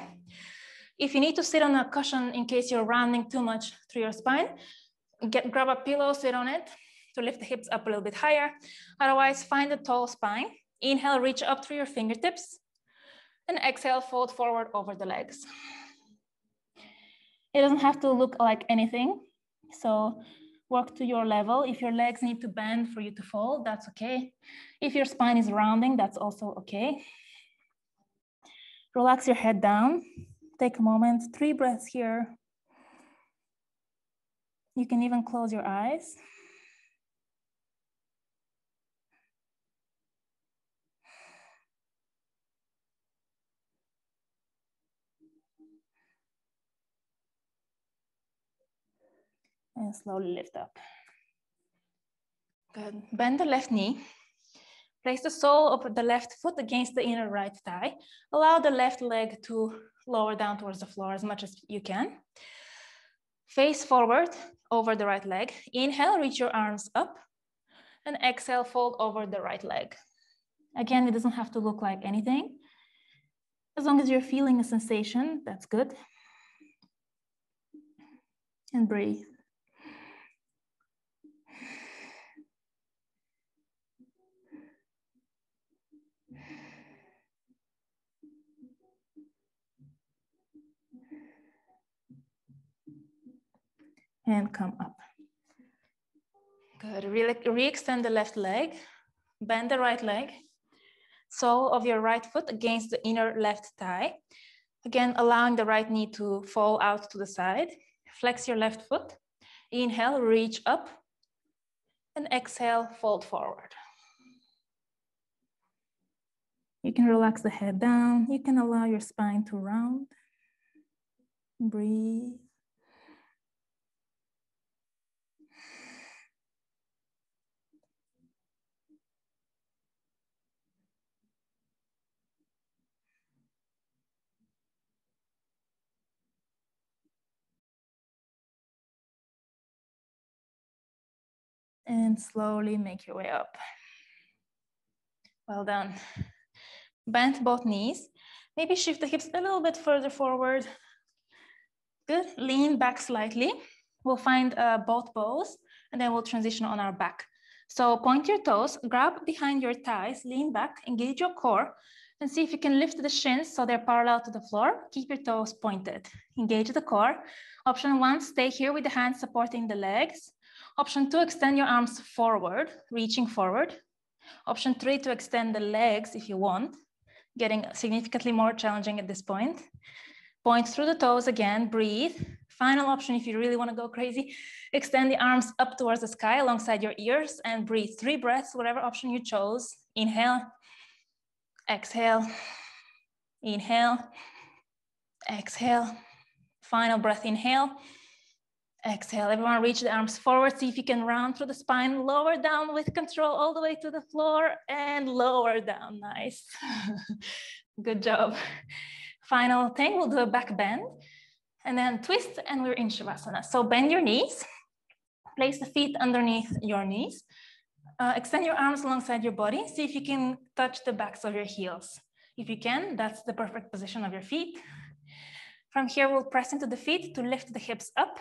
If you need to sit on a cushion in case you're rounding too much through your spine, get, grab a pillow, sit on it to lift the hips up a little bit higher. Otherwise, find a tall spine. Inhale, reach up through your fingertips. And exhale, fold forward over the legs. It doesn't have to look like anything. So work to your level. If your legs need to bend for you to fold, that's okay. If your spine is rounding, that's also okay. Relax your head down. Take a moment, three breaths here. You can even close your eyes. And slowly lift up. Good, bend the left knee. Place the sole of the left foot against the inner right thigh. Allow the left leg to lower down towards the floor as much as you can. Face forward over the right leg. Inhale, reach your arms up, and exhale, fold over the right leg. Again, it doesn't have to look like anything. As long as you're feeling a sensation, that's good. And breathe. And come up. Good, re-extend the left leg, bend the right leg, sole of your right foot against the inner left thigh. Again, allowing the right knee to fall out to the side. Flex your left foot. Inhale, reach up, and exhale, fold forward. You can relax the head down. You can allow your spine to round. Breathe. And slowly make your way up. Well done. Bend both knees. Maybe shift the hips a little bit further forward. Good, lean back slightly. We'll find uh, both bows and then we'll transition on our back. So point your toes, grab behind your thighs, lean back, engage your core, and see if you can lift the shins so they're parallel to the floor. Keep your toes pointed. Engage the core. Option one, stay here with the hands supporting the legs. Option two, extend your arms forward, reaching forward. Option three, to extend the legs if you want, getting significantly more challenging at this point. Point through the toes again, breathe. Final option, if you really want to go crazy, extend the arms up towards the sky alongside your ears and breathe. Three breaths, whatever option you chose. Inhale, exhale, inhale, exhale. Final breath, inhale. Exhale, everyone reach the arms forward. See if you can round through the spine, lower down with control all the way to the floor and lower down, nice. Good job. Final thing, we'll do a back bend and then twist and we're in Shavasana. So bend your knees, place the feet underneath your knees, uh, extend your arms alongside your body. See if you can touch the backs of your heels. If you can, that's the perfect position of your feet. From here, we'll press into the feet to lift the hips up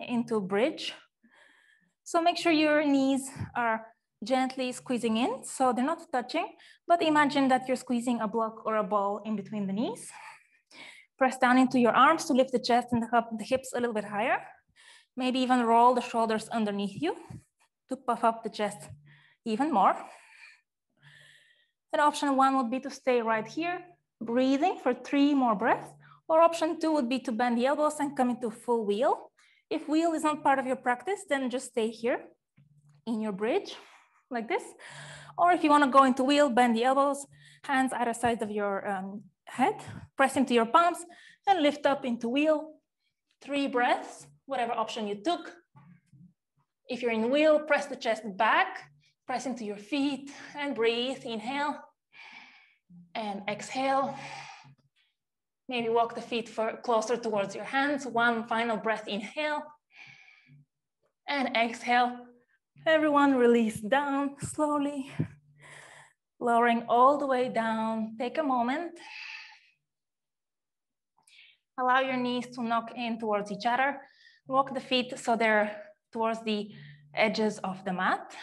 into a bridge. So make sure your knees are gently squeezing in so they're not touching, but imagine that you're squeezing a block or a ball in between the knees. Press down into your arms to lift the chest and the hips a little bit higher. Maybe even roll the shoulders underneath you to puff up the chest even more. And option one would be to stay right here, breathing for three more breaths, or option two would be to bend the elbows and come into full wheel. If wheel is not part of your practice, then just stay here in your bridge like this. Or if you want to go into wheel, bend the elbows, hands either side of your um, head, press into your palms and lift up into wheel. Three breaths, whatever option you took. If you're in wheel, press the chest back, press into your feet and breathe. Inhale and exhale. Maybe walk the feet for closer towards your hands. One final breath, inhale and exhale. Everyone release down slowly, lowering all the way down. Take a moment. Allow your knees to knock in towards each other. Walk the feet so they're towards the edges of the mat.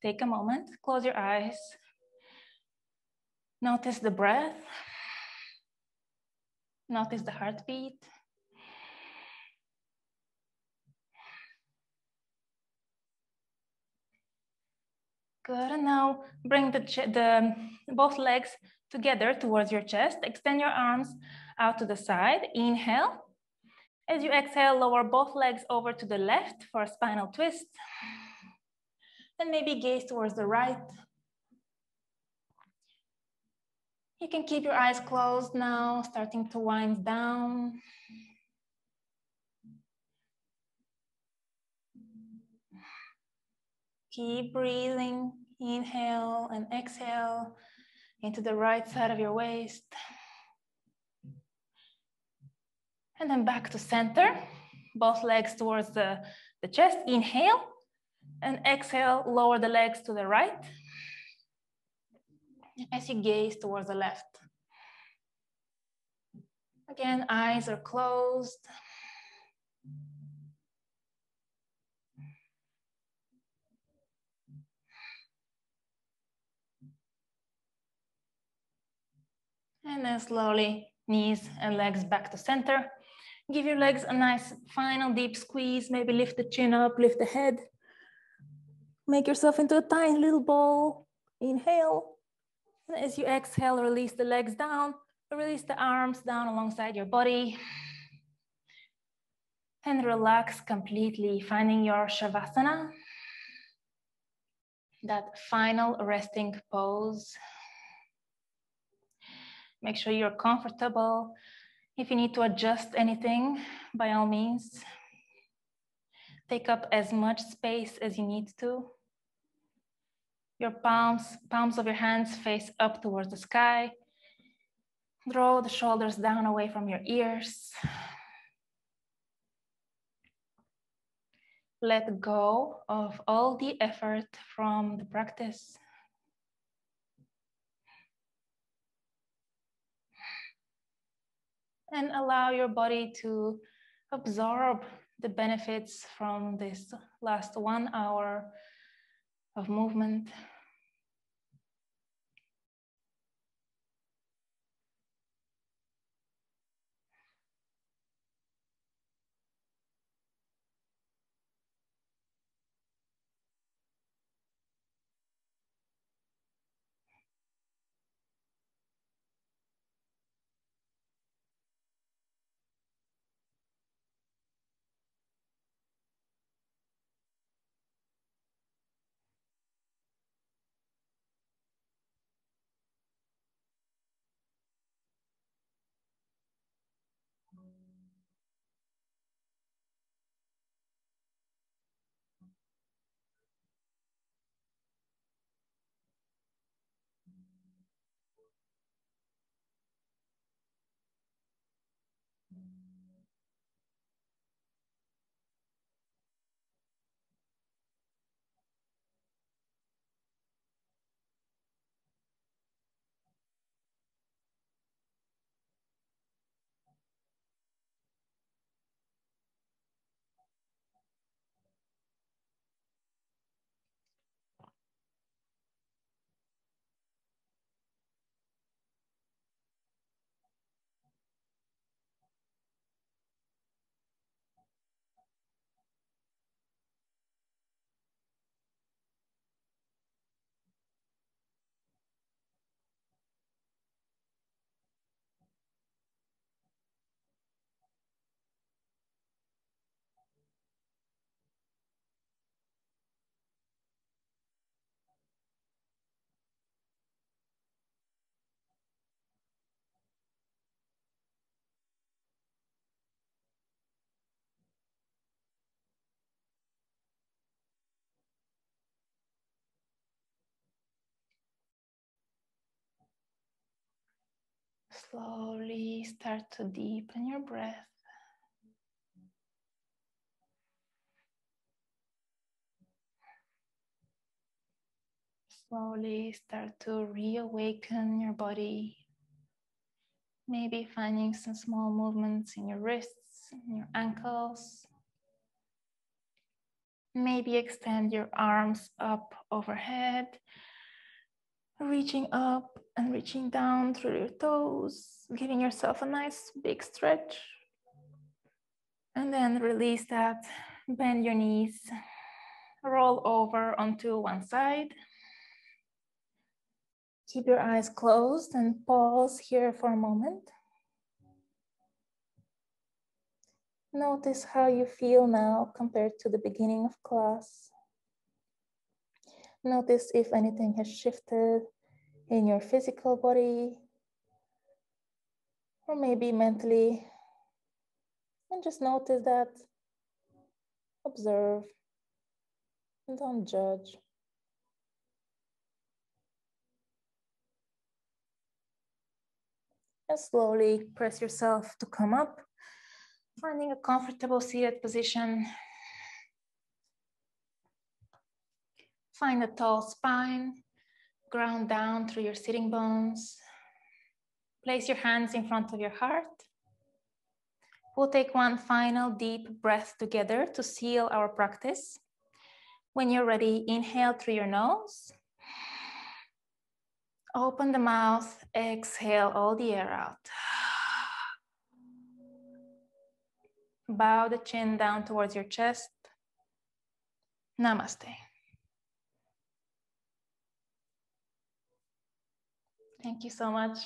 Take a moment, close your eyes. Notice the breath. Notice the heartbeat. Good, and now bring the, the both legs together towards your chest. Extend your arms out to the side. Inhale. As you exhale, lower both legs over to the left for a spinal twist. And maybe gaze towards the right. You can keep your eyes closed now, starting to wind down. Keep breathing. Inhale and exhale into the right side of your waist. And then back to center, both legs towards the, the chest. Inhale and exhale, lower the legs to the right as you gaze towards the left. Again, eyes are closed. And then slowly, knees and legs back to center. Give your legs a nice final deep squeeze. Maybe lift the chin up, lift the head. Make yourself into a tiny little ball. Inhale. And as you exhale, release the legs down. Release the arms down alongside your body. And relax completely, finding your Shavasana. That final resting pose. Make sure you're comfortable. If you need to adjust anything, by all means, take up as much space as you need to. Your palms, palms of your hands face up towards the sky. Draw the shoulders down away from your ears. Let go of all the effort from the practice. And allow your body to absorb the benefits from this last one hour of movement. slowly start to deepen your breath. Slowly start to reawaken your body. Maybe finding some small movements in your wrists, in your ankles. Maybe extend your arms up overhead, reaching up and reaching down through your toes, giving yourself a nice big stretch. And then release that, bend your knees, roll over onto one side. Keep your eyes closed and pause here for a moment. Notice how you feel now compared to the beginning of class. Notice if anything has shifted in your physical body or maybe mentally. And just notice that. Observe and don't judge. And slowly press yourself to come up, finding a comfortable seated position. Find a tall spine, ground down through your sitting bones. Place your hands in front of your heart. We'll take one final deep breath together to seal our practice. When you're ready, inhale through your nose. Open the mouth, exhale all the air out. Bow the chin down towards your chest. Namaste. Thank you so much.